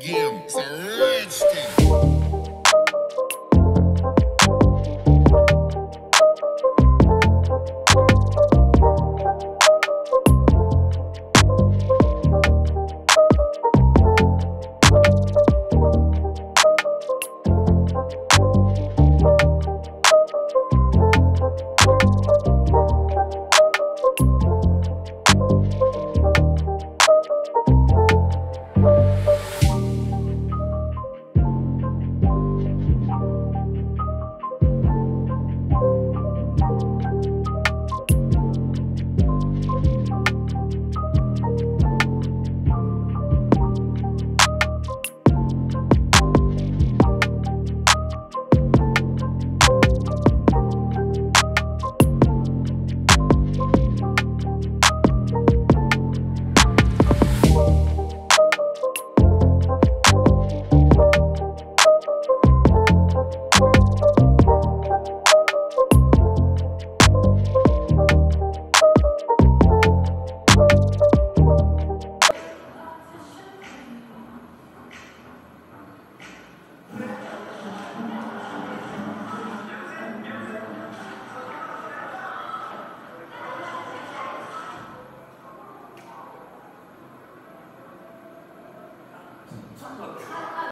again. It's a rich thing.